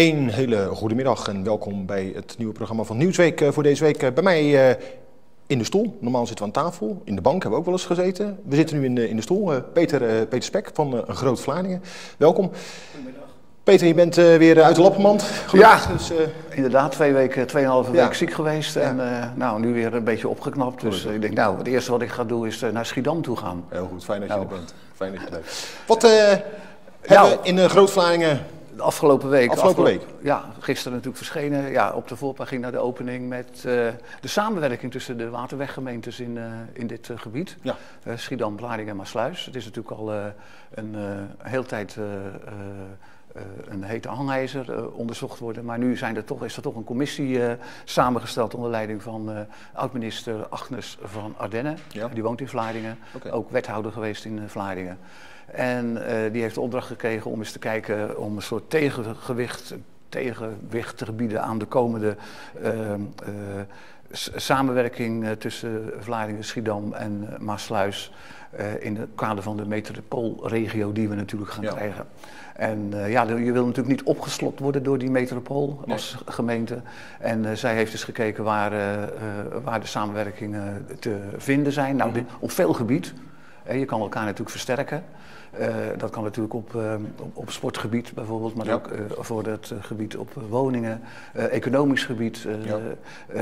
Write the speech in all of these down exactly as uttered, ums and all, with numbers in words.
Een hele goede middag en welkom bij het nieuwe programma van Nieuwsweek voor deze week. Bij mij in de stoel. Normaal zitten we aan tafel. In de bank hebben we ook wel eens gezeten. We zitten nu in de, in de stoel. Peter, Peter Spek van Groot Vlaardingen. Welkom. Goedemiddag. Peter, je bent weer uit de lappenmand. Ja, dus, uh... inderdaad. Twee weken, tweeënhalve ja. week ziek geweest. Ja. En uh, nou, nu weer een beetje opgeknapt. Dus uh, ik denk, nou, het eerste wat ik ga doen is naar Schiedam toe gaan. Heel goed. Fijn dat je nou. er bent. Fijn dat je er bent. Wat uh, nou, hebben we in uh, Groot Vlaardingen... De afgelopen week. Afgelopen week. Ja, gisteren natuurlijk verschenen. Ja, op de voorpagina de opening met uh, de samenwerking tussen de waterweggemeentes in, uh, in dit uh, gebied. Ja. Uh, Schiedam, Vlaardingen en Maassluis. Het is natuurlijk al uh, een uh, heel tijd uh, uh, een hete hangijzer uh, onderzocht worden. Maar nu zijn er toch, is er toch een commissie uh, samengesteld onder leiding van uh, oud-minister Agnes van Ardenne. Ja. Die woont in Vlaardingen. Okay. Ook wethouder geweest in uh, Vlaardingen. En uh, die heeft de opdracht gekregen om eens te kijken om een soort tegengewicht, tegenwicht te bieden aan de komende uh, uh, samenwerking uh, tussen Vlaardingen, Schiedam en uh, Maassluis. Uh, in het kader van de metropoolregio die we natuurlijk gaan ja. krijgen. En uh, ja, je wil natuurlijk niet opgeslokt worden door die metropool als nee. gemeente. En uh, zij heeft dus gekeken waar, uh, uh, waar de samenwerkingen te vinden zijn. Nou, mm-hmm. dit, op veel gebied. Je kan elkaar natuurlijk versterken. Uh, dat kan natuurlijk op, uh, op, op sportgebied bijvoorbeeld, maar ja. ook uh, voor het uh, gebied op woningen, uh, economisch gebied, uh, ja. uh,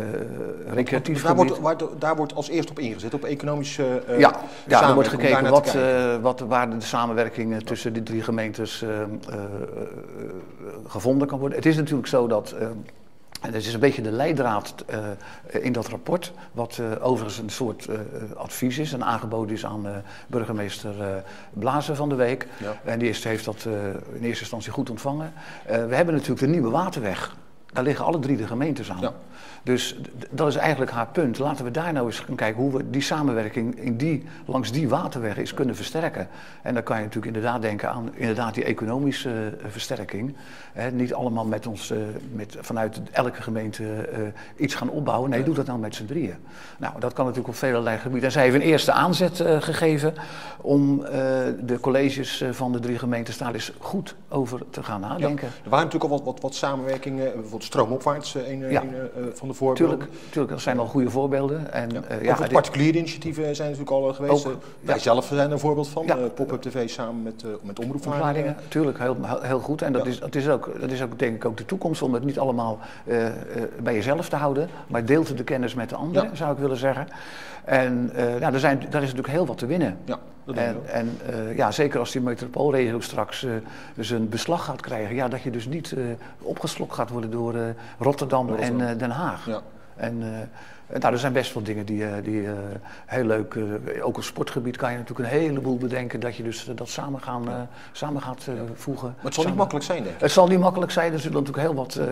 recreatief daar gebied. Wordt, waar, daar wordt als eerst op ingezet, op economische uh, ja. ja, daar wordt gekeken wat, uh, wat, waar de samenwerking uh, tussen de drie gemeentes uh, uh, uh, gevonden kan worden. Het is natuurlijk zo dat... Uh, En dat is een beetje de leidraad uh, in dat rapport, wat uh, overigens een soort uh, advies is en aangeboden is aan uh, burgemeester uh, Blazen van de week. Ja. En die is, heeft dat uh, in eerste instantie goed ontvangen. Uh, we hebben natuurlijk de nieuwe Waterweg. Daar liggen alle drie de gemeentes aan. Ja. Dus dat is eigenlijk haar punt. Laten we daar nou eens gaan kijken hoe we die samenwerking in die, langs die waterweg eens kunnen versterken. En dan kan je natuurlijk inderdaad denken aan inderdaad die economische uh, versterking. He, niet allemaal met ons, uh, met, vanuit elke gemeente uh, iets gaan opbouwen. Nee, doe dat nou met z'n drieën. Nou, dat kan natuurlijk op velerlei gebieden. En zij heeft een eerste aanzet uh, gegeven om uh, de colleges uh, van de drie gemeentes daar eens goed over te gaan nadenken. Ja, er waren natuurlijk al wat, wat, wat samenwerkingen, bijvoorbeeld stroomopwaarts uh, een, ja. een, uh, van de Tuurlijk, tuurlijk, dat zijn al goede voorbeelden. En, ja. Uh, ja, ook wat particuliere initiatieven zijn natuurlijk al geweest. Ook, Wij ja. zelf zijn er een voorbeeld van. Ja. Uh, Pop-up T V samen met, uh, met Omroep Vlaardingen. Tuurlijk, heel, heel goed. En dat, ja. is, dat, is ook, dat is ook denk ik ook de toekomst om het niet allemaal uh, uh, bij jezelf te houden. Maar deelt de kennis met de anderen, ja. zou ik willen zeggen. En uh, nou, er zijn, daar is natuurlijk heel wat te winnen. Ja, dat en en uh, ja, zeker als die metropoolregio straks uh, dus een beslag gaat krijgen. Ja, dat je dus niet uh, opgeslokt gaat worden door uh, Rotterdam, Rotterdam en uh, Den Haag. Ja. En uh, nou, er zijn best wel dingen die, uh, die uh, heel leuk... Uh, ook op sportgebied kan je natuurlijk een heleboel bedenken... dat je dus uh, dat samen, gaan, uh, samen gaat uh, ja. voegen. Maar het zal samen. niet makkelijk zijn, denk ik. Het zal niet makkelijk zijn. Er zullen natuurlijk heel wat... Uh,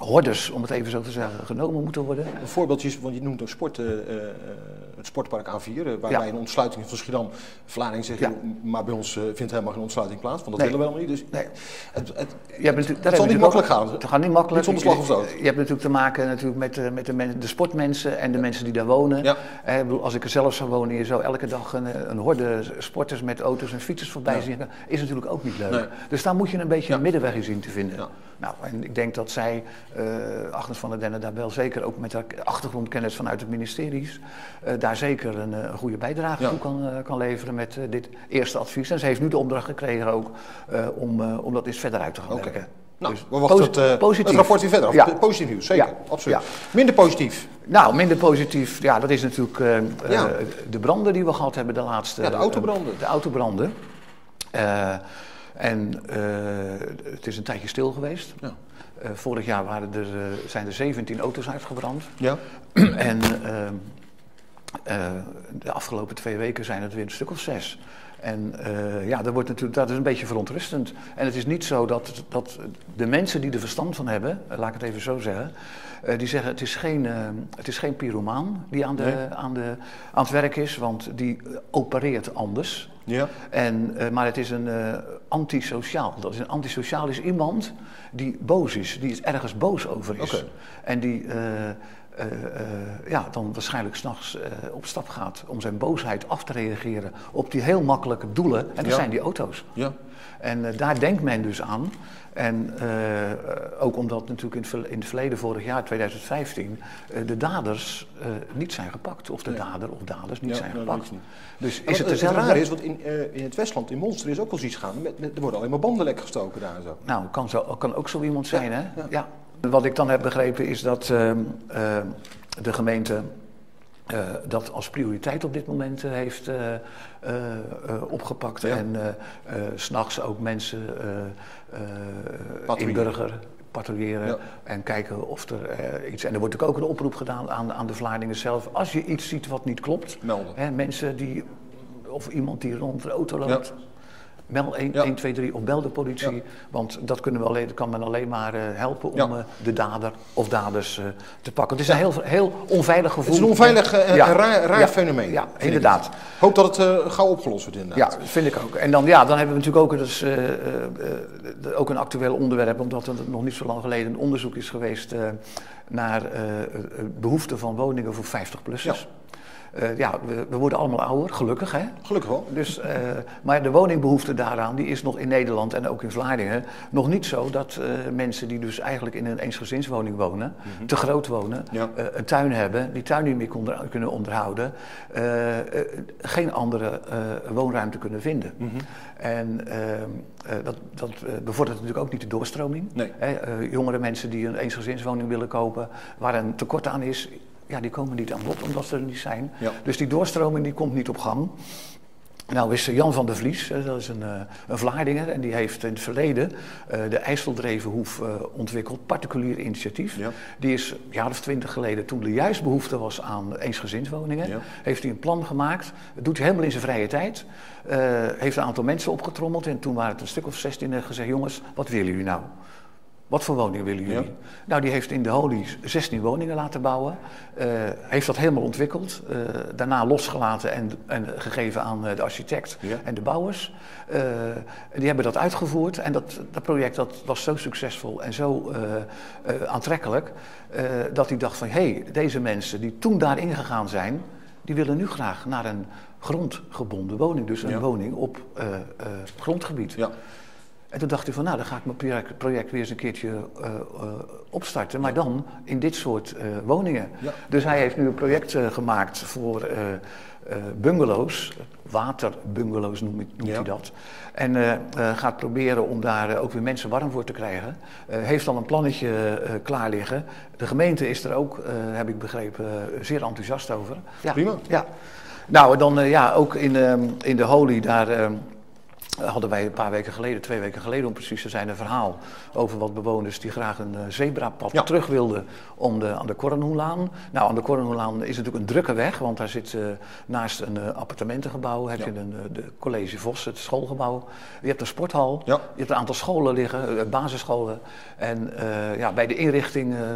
hordes, om het even zo te zeggen, genomen moeten worden. Een voorbeeldje, want je noemt ook sport, uh, het sportpark A vier, uh, waarbij ja. een ontsluiting van Schiedam, Vlaardingen zegt, ja. maar bij ons uh, vindt helemaal geen ontsluiting plaats, want dat nee. willen we helemaal niet. Dus nee. het, het, het, ja, het, het zal niet makkelijk gaan. Het gaat niet makkelijk. Niet zonder slag of zo. Je hebt natuurlijk te maken natuurlijk met, uh, met de, men, de sportmensen en de ja. mensen die daar wonen. Ja. Uh, als ik er zelf zou wonen, je zou elke dag een, een horde sporters met auto's en fietsers voorbij ja. zien. Is natuurlijk ook niet leuk. Nee. Dus daar moet je een beetje ja. een middenweg in zien te vinden. Ja. Nou, en ik denk dat zij... Uh, Agnes van Ardenne daar wel zeker, ook met haar achtergrondkennis vanuit het ministeries, uh, daar zeker een, een goede bijdrage ja. toe kan, uh, kan leveren met uh, dit eerste advies. En ze heeft nu de opdracht gekregen ook uh, om, uh, om dat eens verder uit te gaan okay. werken. Nou, dus we wachten posit het, uh, het rapport weer verder af. Ja. Positief nieuws, zeker. Ja. Absoluut. Ja. Minder positief? Nou, minder positief, ja, dat is natuurlijk uh, ja. uh, de branden die we gehad hebben de laatste... Ja, de autobranden. Uh, de autobranden. Uh, en uh, het is een tijdje stil geweest. Ja. Uh, vorig jaar waren er, uh, zijn er zeventien auto's uitgebrand. Ja. En uh, uh, de afgelopen twee weken zijn het weer een stuk of zes. En uh, ja, dat, wordt natuurlijk, dat is een beetje verontrustend. En het is niet zo dat, dat de mensen die er verstand van hebben, uh, laat ik het even zo zeggen... Uh, die zeggen, het is geen, uh, het is geen pyromaan die aan, de, nee. aan, de, aan het werk is, want die opereert anders. Ja. En, uh, maar het is een uh, antisociaal. Dat is een antisociaal is iemand die boos is, die is ergens boos over is. Okay. En die... Uh, Uh, uh, ja, dan waarschijnlijk s'nachts uh, op stap gaat om zijn boosheid af te reageren op die heel makkelijke doelen. En dat ja. zijn die auto's. Ja. En uh, daar denkt men dus aan. En uh, ook omdat natuurlijk in het verleden, vorig jaar, tweeduizend vijftien, uh, de daders uh, niet zijn gepakt. Of de nee. dader of daders niet ja, zijn gepakt. Niet. Dus is het te zeggen. Het raar is, want in, uh, in het Westland, in Monster, is ook wel zoiets gaan. Met, met, er worden alleen maar banden lek gestoken daar en zo. Nou, kan, zo, kan ook zo iemand zijn, ja. hè? Ja. ja. Wat ik dan heb begrepen is dat uh, uh, de gemeente uh, dat als prioriteit op dit moment uh, heeft uh, uh, uh, opgepakt. Ja. En uh, uh, 's nachts ook mensen uh, uh, inburgeren, patrouilleren ja. en kijken of er uh, iets... En er wordt ook een oproep gedaan aan, aan de Vlaardingen zelf. Als je iets ziet wat niet klopt, melden. Hè, mensen die... of iemand die rond de auto loopt... Ja. Mel één twee drie ja. of bel de politie, ja. want dat, kunnen we alleen, dat kan men alleen maar uh, helpen om ja. uh, de dader of daders uh, te pakken. Het is ja. een heel, heel onveilig gevoel. Het is een onveilig uh, ja. raar, raar ja. fenomeen. Ja, ja inderdaad. Ik hoop dat het uh, gauw opgelost wordt inderdaad. Ja, vind ik ook. En dan, ja, dan hebben we natuurlijk ook, dus, uh, uh, uh, ook een actueel onderwerp, omdat er nog niet zo lang geleden een onderzoek is geweest uh, naar uh, behoeften van woningen voor vijftig-plussers. Ja. Uh, ja, we, we worden allemaal ouder, gelukkig hè? Gelukkig wel. Dus, uh, maar de woningbehoefte daaraan die is nog in Nederland en ook in Vlaardingen nog niet zo dat uh, mensen die dus eigenlijk in een eensgezinswoning wonen, mm-hmm. te groot wonen, ja. uh, een tuin hebben, die tuin niet meer onder, kunnen onderhouden, uh, uh, geen andere uh, woonruimte kunnen vinden. Mm-hmm. En uh, uh, dat, dat bevordert natuurlijk ook niet de doorstroming. Nee. Hè? Uh, jongere mensen die een eensgezinswoning willen kopen waar een tekort aan is, ja, die komen niet aan bod, omdat ze er niet zijn. Ja. Dus die doorstroming die komt niet op gang. Nou is Jan van der Vlies, dat is een, een Vlaardinger... en die heeft in het verleden uh, de IJsseldrevenhoef uh, ontwikkeld. Particulier initiatief. Ja. Die is een jaar of twintig geleden, toen er juist behoefte was aan eensgezinswoningen... Ja. heeft hij een plan gemaakt. Dat doet hij helemaal in zijn vrije tijd. Uh, heeft een aantal mensen opgetrommeld. En toen waren het een stuk of zestien en gezegd... jongens, wat willen jullie nou? Wat voor woningen willen jullie? Ja. Nou, die heeft in de Holy zestien woningen laten bouwen. Uh, heeft dat helemaal ontwikkeld. Uh, daarna losgelaten en, en gegeven aan de architect ja. en de bouwers. Uh, die hebben dat uitgevoerd. En dat, dat project dat was zo succesvol en zo uh, uh, aantrekkelijk... Uh, dat hij dacht van, hé, hey, deze mensen die toen daarin gegaan zijn... die willen nu graag naar een grondgebonden woning. Dus een ja. woning op uh, uh, grondgebied. Ja. En toen dacht hij van, nou, dan ga ik mijn project weer eens een keertje uh, uh, opstarten. Maar dan in dit soort uh, woningen. Ja. Dus hij heeft nu een project uh, gemaakt voor uh, uh, bungalows. Waterbungalows noemt, noemt ja. hij dat. En uh, uh, gaat proberen om daar uh, ook weer mensen warm voor te krijgen. Uh, heeft al een plannetje uh, klaar liggen. De gemeente is er ook, uh, heb ik begrepen, uh, zeer enthousiast over. Ja. Prima. Ja. Nou, en dan uh, ja, ook in, um, in de Holy daar... Um, hadden wij een paar weken geleden, twee weken geleden om precies te zijn... een verhaal over wat bewoners die graag een zebrapad ja. terug wilden... om de, aan de Kornhoenlaan. Nou, aan de Kornhoenlaan is natuurlijk een drukke weg... want daar zit uh, naast een uh, appartementengebouw... heb ja. je een, de College Vos, het schoolgebouw. Je hebt een sporthal, ja. je hebt een aantal scholen liggen, uh, basisscholen. En uh, ja, bij de inrichting, uh, uh,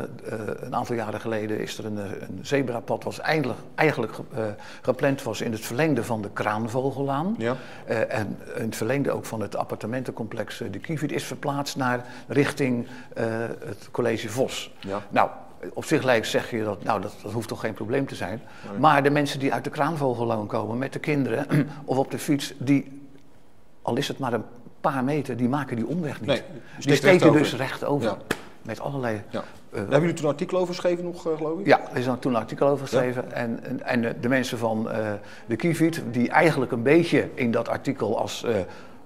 een aantal jaren geleden... is er een, een zebrapad wat eindelijk, eigenlijk uh, gepland was... in het verlengde van de Kraanvogellaan. Ja. Uh, en in het verlengde ook van het appartementencomplex de Kievit is verplaatst naar richting uh, het College Vos. Ja. Nou, op zich lijkt zeg je dat, nou, dat, dat hoeft toch geen probleem te zijn. Nee. Maar de mensen die uit de Kraanvogellaan komen met de kinderen of op de fiets, die, al is het maar een paar meter, die maken die omweg niet. Nee, die die steken dus recht over. Ja. Met allerlei... Ja. Uh, Daar hebben jullie toen een artikel over geschreven nog, uh, geloof ik? Ja, er is toen een artikel over geschreven. Ja. En, en, en de mensen van uh, de Kievit, die eigenlijk een beetje in dat artikel als uh,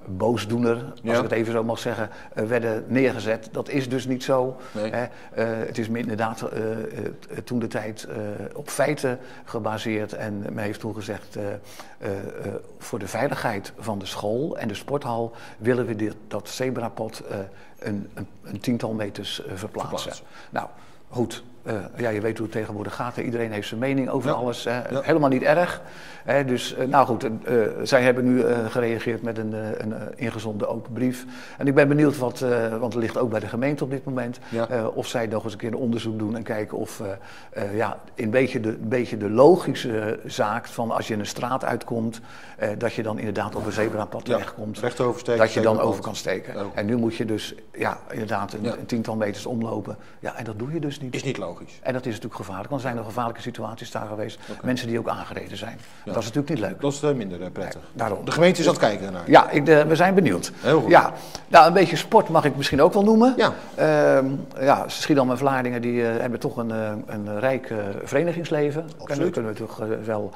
boosdoener... als ja. ik het even zo mag zeggen, uh, werden neergezet. Dat is dus niet zo. Nee. Hè? Uh, het is inderdaad uh, uh, toen de tijd uh, op feiten gebaseerd. En men heeft toen gezegd... Uh, uh, uh, voor de veiligheid van de school en de sporthal... willen we dit, dat zebrapad... Uh, Een, een, een tiental meters uh, verplaatsen. verplaatsen. Nou, goed. Uh, ja, je weet hoe het tegenwoordig gaat. Hè? Iedereen heeft zijn mening over ja. alles. Hè? Ja. Helemaal niet erg. Hè? Dus, uh, nou goed, uh, uh, zij hebben nu uh, gereageerd met een, uh, een uh, ingezonden open brief. En ik ben benieuwd wat, uh, want het ligt ook bij de gemeente op dit moment, ja. uh, of zij nog eens een keer een onderzoek doen en kijken of, uh, uh, ja, een beetje de, een beetje de logische zaak van als je in een straat uitkomt, uh, dat je dan inderdaad op een zebrapad ja. terechtkomt. Recht oversteken, dat je dan over kan steken. Ja. En nu moet je dus, ja, inderdaad, een, ja. een tiental meters omlopen. Ja, en dat doe je dus niet. Is niet logisch. logisch. En dat is natuurlijk gevaarlijk, want er zijn er gevaarlijke situaties daar geweest. Okay. Mensen die ook aangereden zijn. Ja. Dat is natuurlijk niet leuk. Dat is minder prettig. Ja, daarom. De gemeente is aan het kijken daarnaar. Ja, ik, de, we zijn benieuwd. Heel goed. Ja. Nou, een beetje sport mag ik misschien ook wel noemen. Ja. Uh, ja, Schiedam en Vlaardingen die, uh, hebben toch een, uh, een rijk uh, verenigingsleven. Absoluut. Dat kunnen we toch, uh, wel,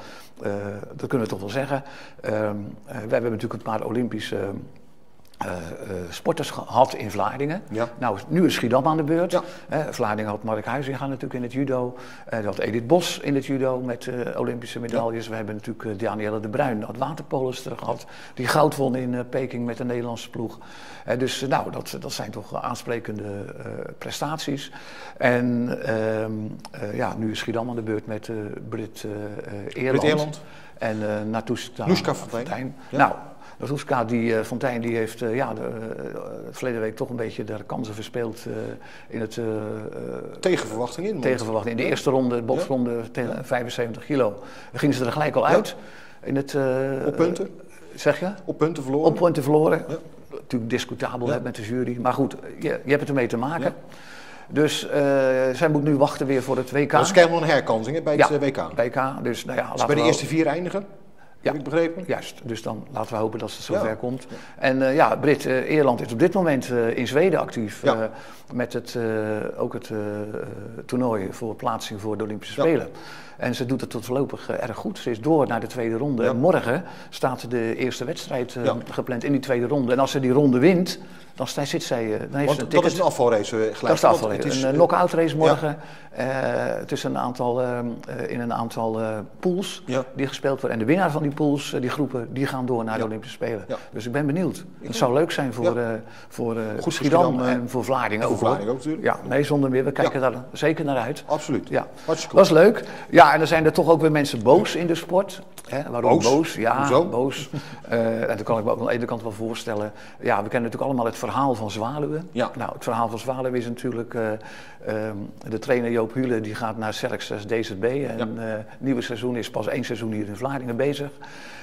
uh, dat kunnen we toch wel zeggen. Uh, uh, we hebben natuurlijk een paar Olympische... Uh, Uh, uh, sporters gehad in Vlaardingen. Ja. Nou, nu is Schiedam aan de beurt. Ja. Uh, Vlaardingen had Mark Huizinga natuurlijk in het judo. Uh, dat had Edith Bos in het judo met uh, Olympische medailles. Ja. We hebben natuurlijk uh, Daniëlle de Bruin, dat waterpolster gehad. Die goud won in uh, Peking met de Nederlandse ploeg. Uh, dus uh, nou, dat, dat zijn toch aansprekende uh, prestaties. En uh, uh, ja, nu is Schiedam aan de beurt met uh, Brit uh, Eerland. Brit Eerland. En uh, Natuska Fontein. Ja. Nou, Natuska die, uh, Fontein die heeft uh, ja, de, uh, verleden week toch een beetje de kansen verspeeld uh, in het... Uh, tegenverwachting in. Tegenverwachting. In de ja. eerste ronde, de boksronde, ja. tegen vijfenzeventig kilo, gingen ze er gelijk al uit. Ja. In het, uh, op punten? Zeg je? Op punten verloren. Op punten verloren. Ja. Natuurlijk discutabel ja. met de jury. Maar goed, je, je hebt het ermee te maken. Ja. Dus uh, zij moet nu wachten weer voor het W K. Dat is helemaal een herkansing hè, bij het ja, W K. W K. Dus, nou ja, dus bij de eerste vier eindigen? Ja, heb ik begrepen? Juist. Dus dan laten we hopen dat het zover ja. komt. Ja. En uh, ja, Brit uh, Eerland is op dit moment uh, in Zweden actief. Ja. Uh, met het, uh, ook het uh, toernooi voor plaatsing voor de Olympische ja. Spelen. En ze doet het tot voorlopig uh, erg goed. Ze is door naar de tweede ronde. Ja. En morgen staat de eerste wedstrijd uh, ja. gepland in die tweede ronde. En als ze die ronde wint, dan zit zij... Uh, dan heeft want, een dat is een afvalrace gelijk. Dat is de afvalrace. Is, een uh, knock-out race morgen. Ja. Uh, het is een aantal, uh, in een aantal uh, pools ja. die gespeeld worden. En de winnaar van die pools, uh, die groepen, die gaan door naar ja. de Olympische Spelen. Ja. Dus ik ben benieuwd. Het zou leuk zijn voor, ja. uh, voor uh, Schiedam, Schiedam uh, en voor Vlaardingen ook. Vlaardingen ook natuurlijk. Ja, nee, zonder meer. We kijken ja. daar zeker naar uit. Absoluut. Ja. Hartstikke cool. Dat is leuk. Ja, en er zijn er toch ook weer mensen boos in de sport. Hè? Waarom boos? boos? Ja, Hoezo? boos. Uh, en dat kan ik me ook aan de ene kant wel voorstellen. Ja, we kennen natuurlijk allemaal het verhaal van Zwaluwen. Ja. Nou, het verhaal van Zwaluwen is natuurlijk... Uh, um, de trainer Joop Huhlen die gaat naar Celks D Z B. En ja. uh, het nieuwe seizoen is pas één seizoen hier in Vlaardingen bezig.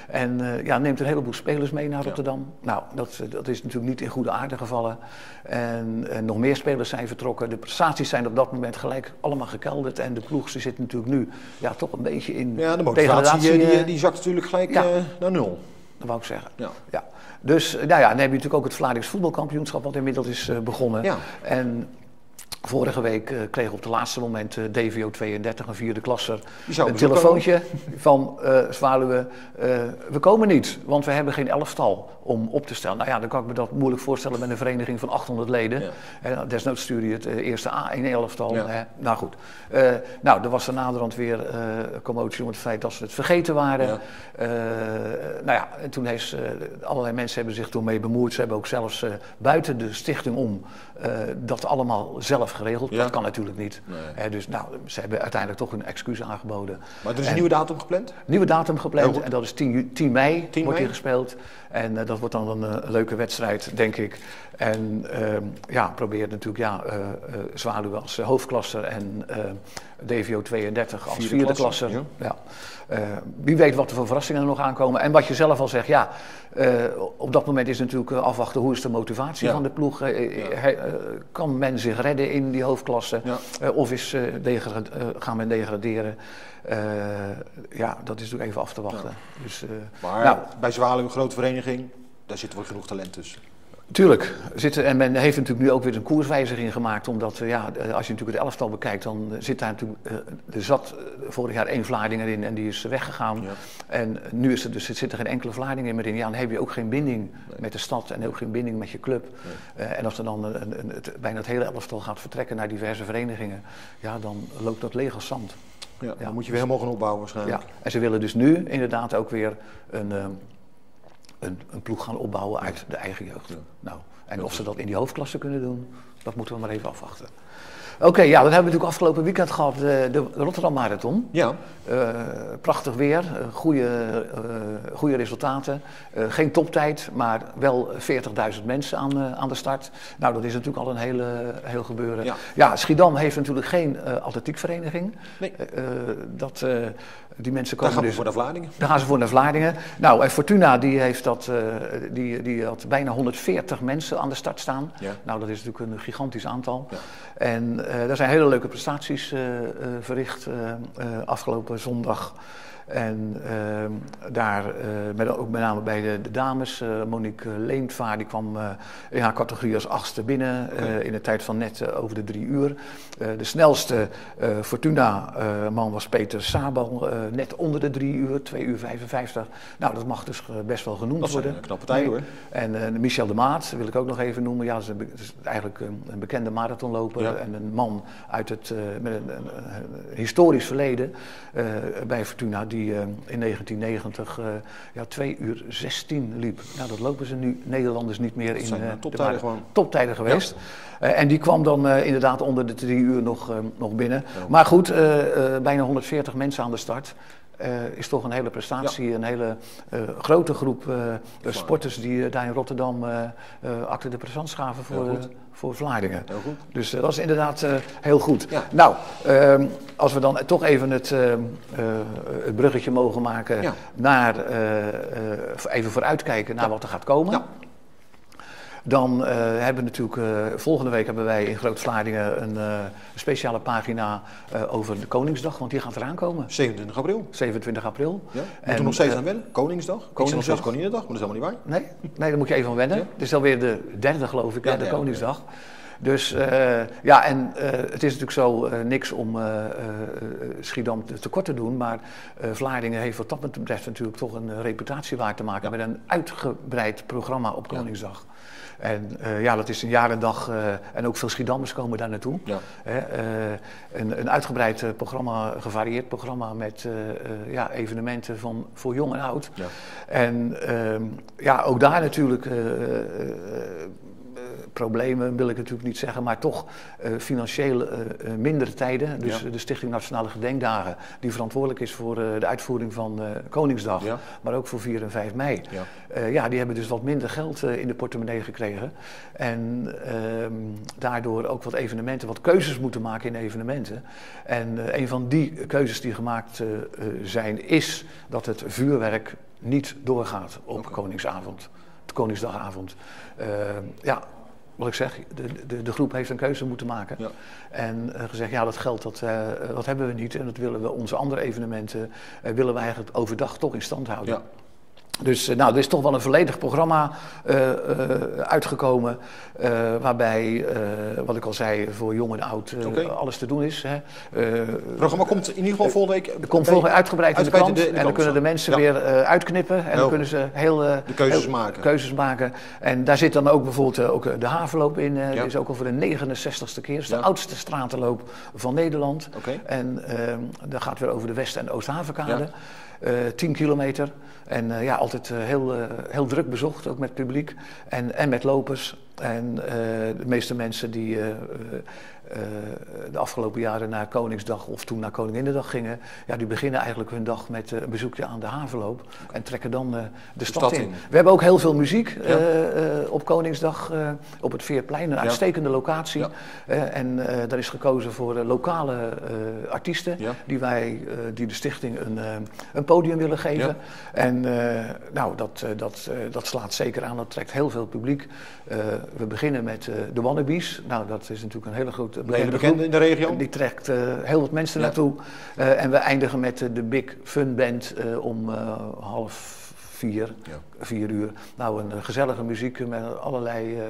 En uh, ja, neemt een heleboel spelers mee naar Rotterdam. Ja. Nou, dat, dat is natuurlijk niet in goede aarde gevallen. En, en nog meer spelers zijn vertrokken. De prestaties zijn op dat moment gelijk allemaal gekelderd. En de ploeg zit natuurlijk nu ja, toch een beetje in ja, de motivatie, die, die, die zakt natuurlijk gelijk ja. uh, naar nul. Dat wou ik zeggen. Ja. Ja. Dus nou ja, dan heb je natuurlijk ook het Vlaardings voetbalkampioenschap... wat inmiddels is uh, begonnen. Ja. En vorige week uh, kreeg op het laatste moment uh, D V O tweeëndertig, een vierde klasser, een telefoontje komen. van uh, Zwaluwen. Uh, we komen niet, want we hebben geen elftal om op te stellen. Nou ja, dan kan ik me dat moeilijk voorstellen met een vereniging van achthonderd leden. Ja. Uh, desnoods stuur je het uh, eerste A in elftal. Ja. Uh, nou goed, uh, nou, er was er naderhand weer uh, commotie om het feit dat ze het vergeten waren. Ja. Uh, nou ja, en toen heeft uh, allerlei mensen hebben zich toen mee bemoeid. Ze hebben ook zelfs uh, buiten de stichting om uh, dat allemaal zelf geregeld. Ja. Dat kan natuurlijk niet. Nee. He, dus nou, ze hebben uiteindelijk toch een excuus aangeboden. Maar er is en, een nieuwe datum gepland? Nieuwe datum gepland. Ja, en dat is tien mei. tien wordt mei? Hier gespeeld. En uh, dat wordt dan een uh, leuke wedstrijd, denk ik. En uh, ja, probeer natuurlijk ja, uh, uh, Zwaluwen als uh, hoofdklasser en uh, D V O tweeëndertig als vierde, vierde klasser. Ja. Ja. Uh, wie weet wat er voor verrassingen er nog aankomen. En wat je zelf al zegt, ja, uh, op dat moment is natuurlijk afwachten hoe is de motivatie ja. van de ploeg. Uh, ja. he, uh, kan men zich redden in die hoofdklasse? Ja. Uh, of is, uh, degra- uh, gaan men degraderen? Uh, ja, dat is natuurlijk even af te wachten. Ja. Dus, uh, maar nou, bij Zwaluwen, grote vereniging, daar zit wel genoeg talent tussen. Tuurlijk. Zitten, en men heeft natuurlijk nu ook weer een koerswijziging gemaakt. Omdat, ja, als je natuurlijk het elftal bekijkt, dan zit daar natuurlijk... Er zat vorig jaar één Vlaardinger in en die is weggegaan. Ja. En nu is er, dus, zit er geen enkele Vlaardinger meer in. Ja, dan heb je ook geen binding nee. met de stad en ook geen binding met je club. Nee. Uh, en als er dan een, een, het, bijna het hele elftal gaat vertrekken naar diverse verenigingen... Ja, dan loopt dat leeg als zand. Ja, ja. Dan moet je weer helemaal gaan opbouwen waarschijnlijk. Ja. En ze willen dus nu inderdaad ook weer een... Um, Een, een ploeg gaan opbouwen uit de eigen jeugd. Ja. Nou, en of ze dat in die hoofdklasse kunnen doen, dat moeten we maar even afwachten. Oké, okay, ja, dan hebben we natuurlijk afgelopen weekend gehad de, de Rotterdam Marathon. Ja. Uh, prachtig weer, goede, uh, goede resultaten. Uh, geen toptijd, maar wel veertigduizend mensen aan, uh, aan de start. Nou, dat is natuurlijk al een hele, heel gebeuren. Ja. Ja, Schiedam heeft natuurlijk geen uh, atletiekvereniging. Nee. Uh, dat, uh, die mensen komen Daar gaan dus, we voor naar Vlaardingen. Daar gaan ze voor naar Vlaardingen. Nou, en Fortuna die heeft dat, uh, die, die had bijna honderdveertig mensen aan de start staan. Ja. Nou, dat is natuurlijk een gigantisch aantal. Ja. En... uh, daar zijn hele leuke prestaties uh, uh, verricht uh, uh, afgelopen zondag. En uh, daar, uh, met, ook met name bij de, de dames, uh, Monique Leemtvaar, die kwam uh, in haar categorie als achtste binnen uh, in een tijd van net uh, over de drie uur. Uh, de snelste uh, Fortuna-man uh, was Peter Sabal, uh, net onder de drie uur, twee uur vijfenvijftig. Nou, dat mag dus best wel genoemd worden. Dat is een knappe tijd, hoor. En uh, Michel de Maat wil ik ook nog even noemen. Ja, dat is, een, dat is eigenlijk een, een bekende marathonloper, ja. En een man uit het, uh, met een, een, een historisch verleden uh, bij Fortuna, die uh, in negentien negentig uh, ja, twee uur zestien liep. Nou, dat lopen ze nu Nederlanders niet meer in. Uh, toptijden gewoon. Toptijden geweest. Ja. Uh, en die kwam dan uh, inderdaad onder de drie uur nog, uh, nog binnen. Ja. Maar goed, uh, uh, bijna honderdveertig mensen aan de start. Uh, is toch een hele prestatie, ja. Een hele uh, grote groep uh, sporters die uh, daar in Rotterdam uh, uh, acte de présence gaven voor, uh, voor Vlaardingen. Heel goed. Dus uh, dat is inderdaad uh, heel goed. Ja. Nou, um, als we dan toch even het, uh, uh, het bruggetje mogen maken, ja. Naar, uh, uh, even vooruitkijken naar, ja. Wat er gaat komen. Ja. Dan uh, hebben we natuurlijk, uh, volgende week hebben wij in Groot Vlaardingen een uh, speciale pagina uh, over de Koningsdag, want die gaat eraan komen. zevenentwintig april. zevenentwintig april. Ja. Moet er nog steeds uh, aan wennen? Koningsdag? Koningsdag is nog Koninginnedag, maar dat is helemaal niet waar. Nee, nee, daar moet je even aan wennen. Ja. Het is alweer de derde, geloof ik, ja, ja, de ja, Koningsdag. Ja, ja. Dus uh, ja, en uh, het is natuurlijk zo uh, niks om uh, uh, Schiedam tekort te doen, maar uh, Vlaardingen heeft wat dat betreft natuurlijk toch een uh, reputatie waar te maken, ja. Met een uitgebreid programma op Koningsdag. Ja. En uh, ja, dat is een jaar en dag, uh, en ook veel Schiedammers komen daar naartoe. Ja. Uh, een, een uitgebreid uh, programma, gevarieerd programma met uh, uh, ja, evenementen van, voor jong en oud. Ja. En uh, ja, ook daar natuurlijk... Uh, uh, problemen wil ik natuurlijk niet zeggen, maar toch uh, financieel uh, mindere tijden. Dus ja. De Stichting Nationale Gedenkdagen, die verantwoordelijk is voor uh, de uitvoering van uh, Koningsdag, ja. Maar ook voor vier en vijf mei. Ja, uh, ja die hebben dus wat minder geld uh, in de portemonnee gekregen. En uh, daardoor ook wat evenementen, wat keuzes moeten maken in evenementen. En uh, een van die keuzes die gemaakt uh, zijn, is dat het vuurwerk niet doorgaat op okay. Koningsavond. Koningsdagavond. Uh, ja, wat ik zeg, de, de, de groep heeft een keuze moeten maken. Ja. En uh, gezegd, ja, dat geld, dat, uh, dat hebben we niet. En dat willen we, onze andere evenementen, uh, willen we eigenlijk overdag toch in stand houden. Ja. Dus uh, nou, er is toch wel een volledig programma uh, uh, uitgekomen. Uh, waarbij, uh, wat ik al zei, voor jong en oud uh, okay. alles te doen is. Hè. Uh, het programma komt in ieder geval volgende week. Het komt volgende week uitgebreid in de krant. En dan kunnen de mensen ja. weer uh, uitknippen. En dan kunnen ze heel, uh, de keuzes, heel maken. keuzes maken. En daar zit dan ook bijvoorbeeld uh, ook de havenloop in. Uh, ja. Die is ook al voor de negenenzestigste keer. Dus ja. de oudste stratenloop van Nederland. Okay. En uh, dat gaat weer over de West- en Oosthavenkade. Ja. tien kilometer. En uh, ja, altijd uh, heel, uh, heel druk bezocht, ook met publiek en, en met lopers. En uh, de meeste mensen die uh, uh, de afgelopen jaren naar Koningsdag of toen naar Koninginnedag gingen... ja, die beginnen eigenlijk hun dag met uh, een bezoekje aan de havenloop en trekken dan uh, de, de stad, stad in. in. We hebben ook heel veel muziek ja. uh, uh, op Koningsdag uh, op het Veerplein, een ja. uitstekende locatie. Ja. Uh, en uh, daar is gekozen voor uh, lokale uh, artiesten ja. die, wij, uh, die de stichting een, uh, een podium willen geven. Ja. En uh, nou, dat, uh, dat, uh, dat slaat zeker aan, dat trekt heel veel publiek. Uh, We beginnen met uh, de Wannabies. Nou, dat is natuurlijk een hele grote bekende, hele bekende in de regio. Die trekt uh, heel wat mensen ja. naartoe. Uh, en we eindigen met uh, de Big Fun Band uh, om uh, half vier, ja. vier uur. Nou, een gezellige muziek met allerlei uh,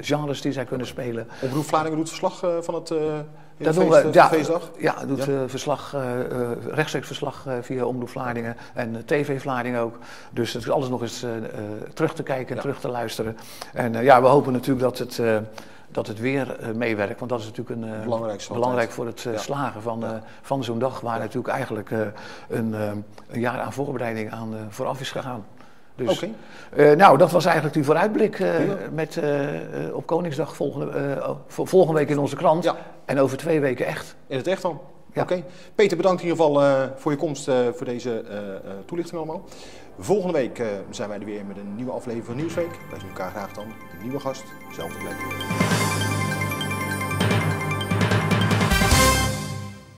genres die zij kunnen spelen. Omroep Vlaardingen doet verslag uh, van het... Uh... Dat doen we, ja, feestdag? Ja, doet ja. Uh, verslag, uh, rechtstreeks verslag uh, via Omroep Vlaardingen en uh, T V Vlaardingen ook. Dus het is alles nog eens uh, uh, terug te kijken en ja. terug te luisteren. En uh, ja, we hopen natuurlijk dat het, uh, dat het weer uh, meewerkt. Want dat is natuurlijk een, uh, belangrijk voor het uh, ja. slagen van, uh, van zo'n dag. Waar ja. natuurlijk eigenlijk uh, een, uh, een jaar aan voorbereiding aan uh, vooraf is gegaan. Dus, okay. uh, nou, dat was eigenlijk die vooruitblik uh, ja. met, uh, uh, op Koningsdag volgende, uh, volgende week in onze krant. Ja. En over twee weken echt. In het echt dan? Ja. Oké. Okay. Peter, bedankt in ieder geval uh, voor je komst, uh, voor deze uh, uh, toelichting allemaal. Volgende week uh, zijn wij er weer met een nieuwe aflevering van Nieuwsweek. Wij zien elkaar graag dan. Een nieuwe gast, zelfde plek.